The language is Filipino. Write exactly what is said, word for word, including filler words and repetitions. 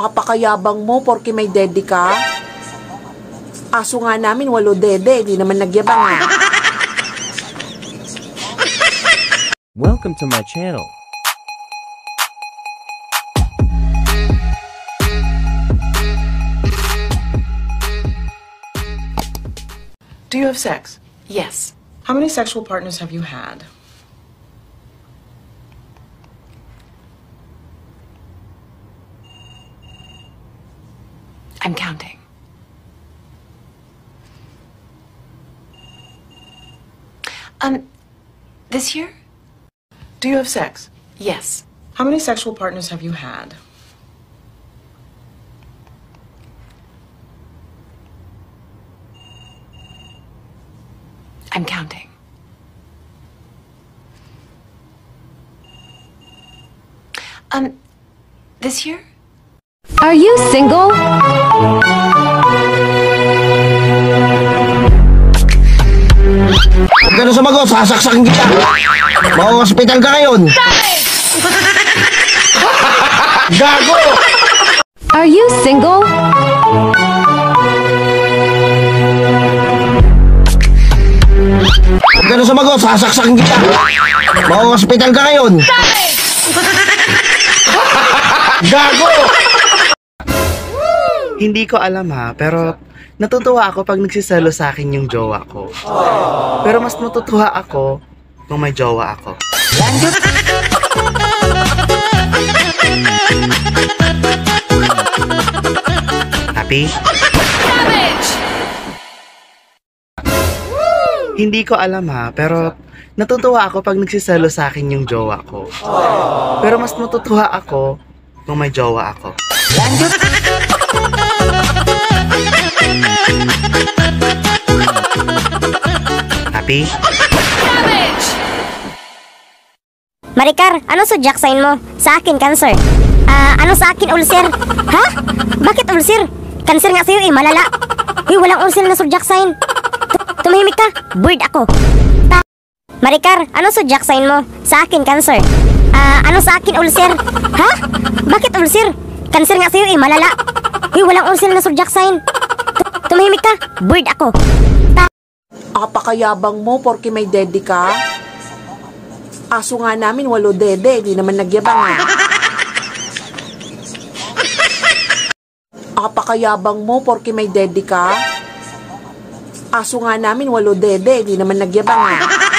Apakayabang mo porke may dede ka? Aso nga namin walo dede, di naman nagyabang ha. Welcome to my channel. Do you have sex? Yes. How many sexual partners have you had? I'm counting. Um, this year? Do you have sex? Yes. How many sexual partners have you had? I'm counting. Um, this year? Are you single? Gano'n sumagot, sasaksakin kita. Mauhospital ka ngayon. Gago! Are you single? Gano'n sumagot, sasaksakin kita. Mauhospital ka ngayon. Gago! Hindi ko alam ha, pero natutuwa ako pag nagsiselo sa akin yung jowa ko. Aww. Pero mas natutuwa ako kung may jowa ako. Happy? Hindi ko alam ha, pero natutuwa ako pag nagsiselo sa akin yung jowa ko. Aww. Pero mas natutuwa ako kung may jowa ako. Happy? Maricar, ano sa zodiac sign mo? Sa akin, Cancer. Ah, uh, ano sa akin, ulcer? Ha? Bakit ulcer? Cancer nga sa'yo eh, malala. Uy, walang ulcer na zodiac sign. Tumahimik ka, bird ako. Ta Maricar, ano sa zodiac sign mo? Sa akin, Cancer. Ah, uh, ano sa akin, ulcer? Ha? Bakit ulcer? Cancer nga sa'yo eh, malala. Uy, walang ulcer na zodiac sign. Tumahimik ka, bird ako. Ta Apakayabang mo porke may dede ka? Aso nga namin walo dede, di naman nagyabang ha. Apakayabang mo porke may dede ka? Aso nga namin walo dede, di naman nagyabang ha.